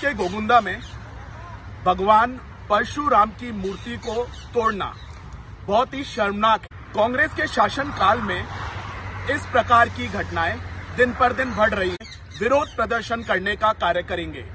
के गोगुंदा में भगवान परशुराम की मूर्ति को तोड़ना बहुत ही शर्मनाक है। कांग्रेस के शासन काल में इस प्रकार की घटनाएं दिन पर दिन बढ़ रही है। विरोध प्रदर्शन करने का कार्य करेंगे।